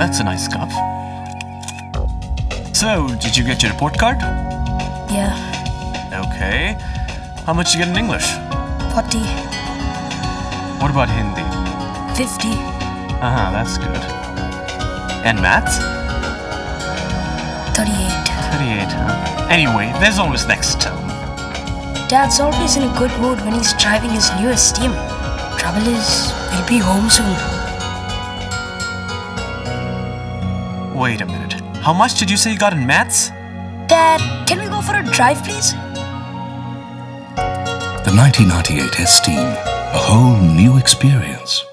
that's a nice cup. So, did you get your report card? Yeah. Okay. How much did you get in English? 40. What about Hindi? 50. That's good. And maths? 38. 38, huh? Anyway, there's always next term. Dad's always in a good mood when he's driving his new Esteem. Trouble is, we'll be home soon. Wait a minute. How much did you say you got in maths? Dad, can we go for a drive, please? The 1998 Esteem, a whole new experience.